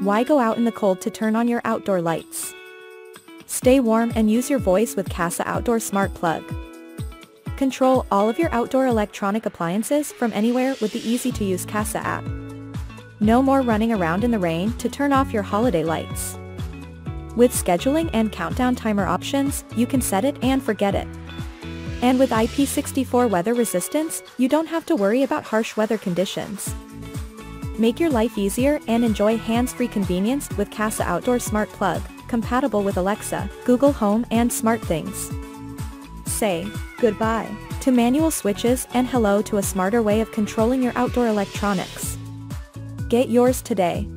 Why go out in the cold to turn on your outdoor lights? Stay warm and use your voice with Kasa Outdoor Smart Plug. Control all of your outdoor electronic appliances from anywhere with the easy-to-use Kasa app. No more running around in the rain to turn off your holiday lights. With scheduling and countdown timer options, you can set it and forget it. And with IP64 weather resistance, you don't have to worry about harsh weather conditions. Make your life easier and enjoy hands-free convenience with Kasa Outdoor Smart Plug, compatible with Alexa, Google Home and SmartThings. Say goodbye to manual switches and hello to a smarter way of controlling your outdoor electronics. Get yours today.